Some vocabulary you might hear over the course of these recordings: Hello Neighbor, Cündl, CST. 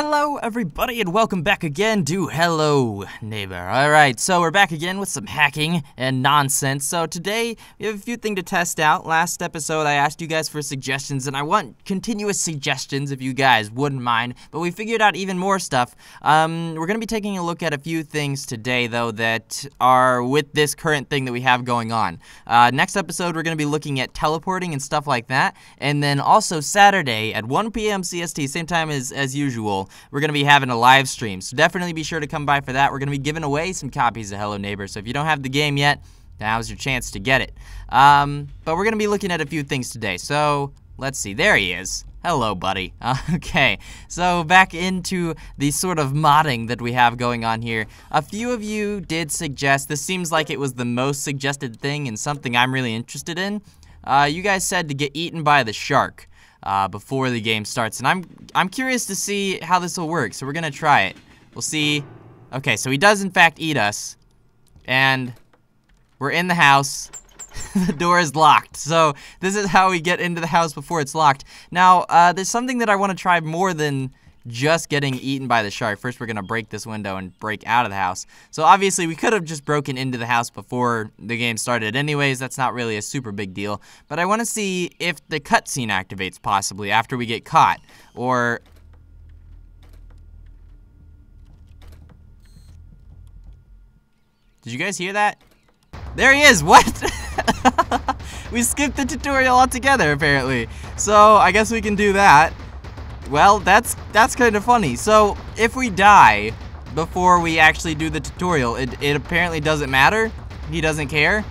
Hello everybody and welcome back again to Hello Neighbor. Alright, so we're back again with some hacking and nonsense. So today, we have a few things to test out. Last episode I asked you guys for suggestions and I want continuous suggestions if you guys wouldn't mind. But we figured out even more stuff. We're going to be taking a look at a few things today though that are with this current thing that we have going on. Next episode we're going to be looking at teleporting and stuff like that. And then also Saturday at 1 p.m. CST, same time as usual. We're going to be having a live stream, so definitely be sure to come by for that. We're going to be giving away some copies of Hello Neighbor, so if you don't have the game yet, now's your chance to get it. But we're going to be looking at a few things today, so let's see. There he is. Hello, buddy. Okay, so back into the sort of modding that we have going on here. A few of you did suggest, this seems like it was the most suggested thing and something I'm really interested in. You guys said to get eaten by the shark. Before the game starts, and I'm curious to see how this will work, so we're gonna try it. We'll see. Okay, so he does in fact eat us, and we're in the house. The door is locked, so this is how we get into the house before it's locked. Now, there's something that I want to try more than just getting eaten by the shark. First, we're gonna break this window and break out of the house. So obviously, we could have just broken into the house before the game started. Anyways, that's not really a super big deal. But I want to see if the cutscene activates possibly after we get caught, or did you guys hear that? There he is. What? We skipped the tutorial altogether apparently. So I guess we can do that. Well, that's kind of funny. So, if we die before we actually do the tutorial, it apparently doesn't matter. He doesn't care.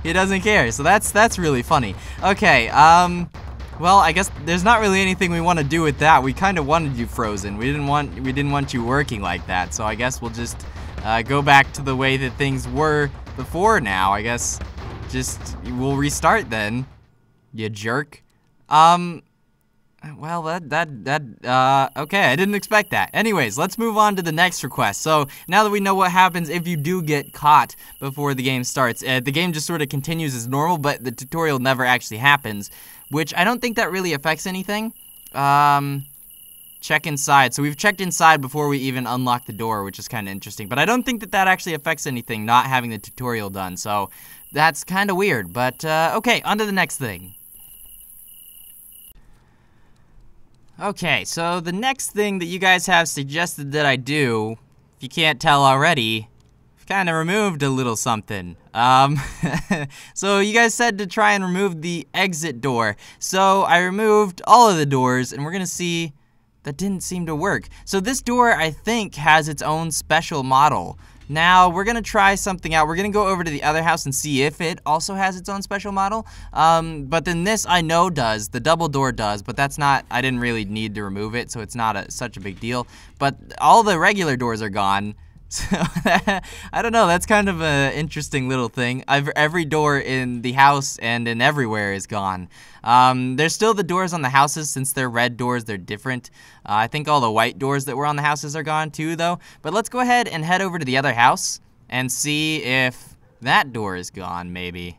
He doesn't care. So that's really funny. Okay, well, I guess there's not really anything we want to do with that. We kind of wanted you frozen. We didn't want you working like that. So, I guess we'll just go back to the way that things were before now. I guess just we'll restart then. You jerk. Well, okay, I didn't expect that. Anyways, let's move on to the next request. So, now that we know what happens if you do get caught before the game starts, the game just sort of continues as normal, but the tutorial never actually happens, which I don't think that really affects anything. Check inside. So we've checked inside before we even unlock the door, which is kind of interesting, but I don't think that that actually affects anything, not having the tutorial done, so that's kind of weird, but, okay, on to the next thing. Okay, so the next thing that you guys have suggested that I do, if you can't tell already, I've kind of removed a little something. So you guys said to try and remove the exit door. So I removed all of the doors, and we're gonna see that didn't seem to work. So this door, I think, has its own special model. Now, we're gonna try something out. We're gonna go over to the other house and see if it also has its own special model. But then this I know does, the double door does, but that's not, I didn't really need to remove it, so it's not such a big deal. But all the regular doors are gone, so I don't know, that's kind of an interesting little thing. Every door in the house and in everywhere is gone. There's still the doors on the houses, since they're red doors, they're different. I think all the white doors that were on the houses are gone too, though. But let's go ahead and head over to the other house and see if that door is gone, maybe.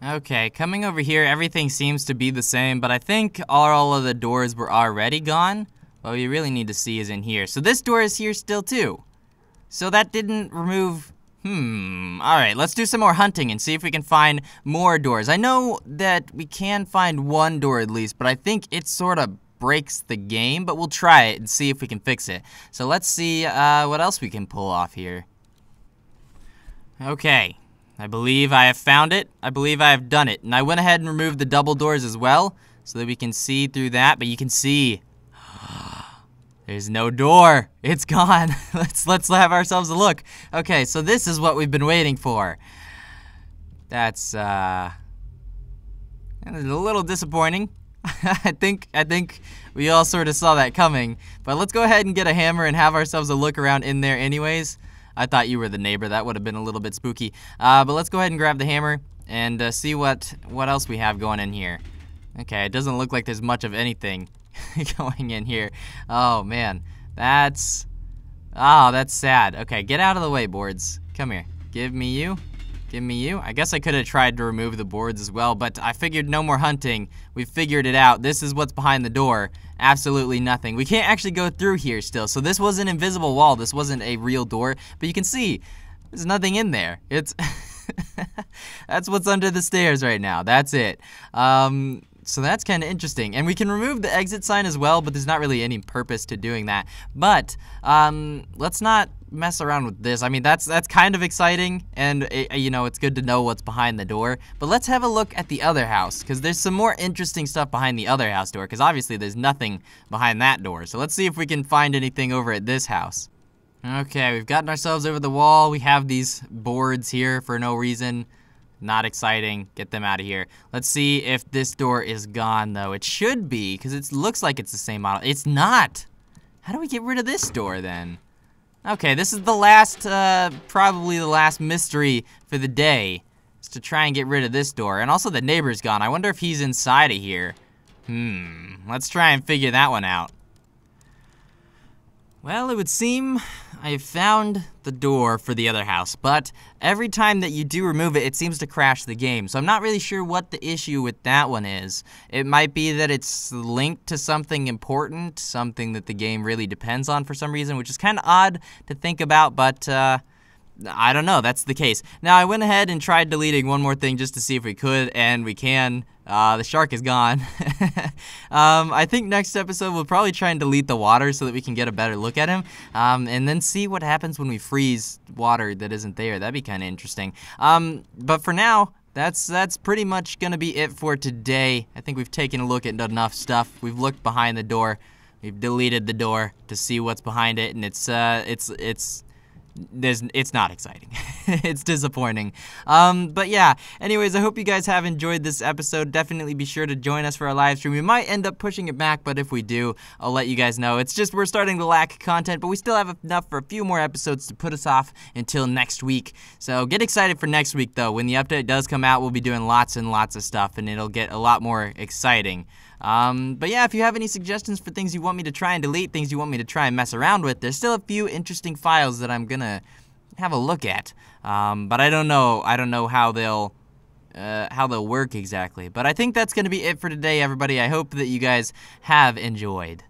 Okay, coming over here, everything seems to be the same, but I think all of the doors were already gone. What you really need to see is in here. So this door is here still too. So that didn't remove... Alright, let's do some more hunting and see if we can find more doors. I know that we can find one door at least, but I think it sort of breaks the game, but we'll try it and see if we can fix it. So let's see what else we can pull off here. Okay, I believe I have found it. I believe I have done it. And I went ahead and removed the double doors as well, so that we can see through that, but you can see... There's no door. It's gone. Let's have ourselves a look. Okay, so this is what we've been waiting for. That's a little disappointing. I think we all sort of saw that coming. But let's go ahead and get a hammer and have ourselves a look around in there anyways. I thought you were the neighbor. That would have been a little bit spooky. But let's go ahead and grab the hammer and see what else we have going in here. Okay, it doesn't look like there's much of anything going in here. Oh man, that's sad. Okay, get out of the way, boards. Come here. Give me you. Give me you. I guess I could have tried to remove the boards as well, but I figured no more hunting. We figured it out. This is what's behind the door. Absolutely nothing. We can't actually go through here still. So this was an invisible wall. This wasn't a real door, but you can see there's nothing in there. It's that's what's under the stairs right now. That's it. So that's kind of interesting. And we can remove the exit sign as well, but there's not really any purpose to doing that. But let's not mess around with this. I mean, that's kind of exciting, and you know, it's good to know what's behind the door. But let's have a look at the other house, because there's some more interesting stuff behind the other house door, because obviously there's nothing behind that door. So let's see if we can find anything over at this house. Okay, we've gotten ourselves over the wall. We have these boards here for no reason. Not exciting. Get them out of here. Let's see if this door is gone, though. It should be, because it looks like it's the same model. It's not. How do we get rid of this door, then? Okay, this is the last, probably the last mystery for the day, is to try and get rid of this door. And also the neighbor's gone. I wonder if he's inside of here. Let's try and figure that one out. Well, it would seem I found the door for the other house, but every time that you do remove it, it seems to crash the game. So I'm not really sure what the issue with that one is. It might be that it's linked to something important, something that the game really depends on for some reason, which is kind of odd to think about, but I don't know, that's the case. Now, I went ahead and tried deleting one more thing just to see if we could, and we can. The shark is gone. I think next episode we'll probably try and delete the water so that we can get a better look at him, and then see what happens when we freeze water that isn't there. That'd be kind of interesting. But for now, that's pretty much gonna be it for today. I think we've taken a look at enough stuff. We've looked behind the door. We've deleted the door to see what's behind it, and it's not exciting. It's disappointing. But yeah, anyways, I hope you guys have enjoyed this episode. Definitely be sure to join us for our live stream. We might end up pushing it back, but if we do, I'll let you guys know. It's just we're starting to lack content, but we still have enough for a few more episodes to put us off until next week. So get excited for next week, though. When the update does come out, we'll be doing lots and lots of stuff, and it'll get a lot more exciting. But yeah, if you have any suggestions for things you want me to try and delete, things you want me to try and mess around with, there's still a few interesting files that I'm gonna have a look at. But I don't know how they'll work exactly. But I think that's gonna be it for today, everybody. I hope that you guys have enjoyed.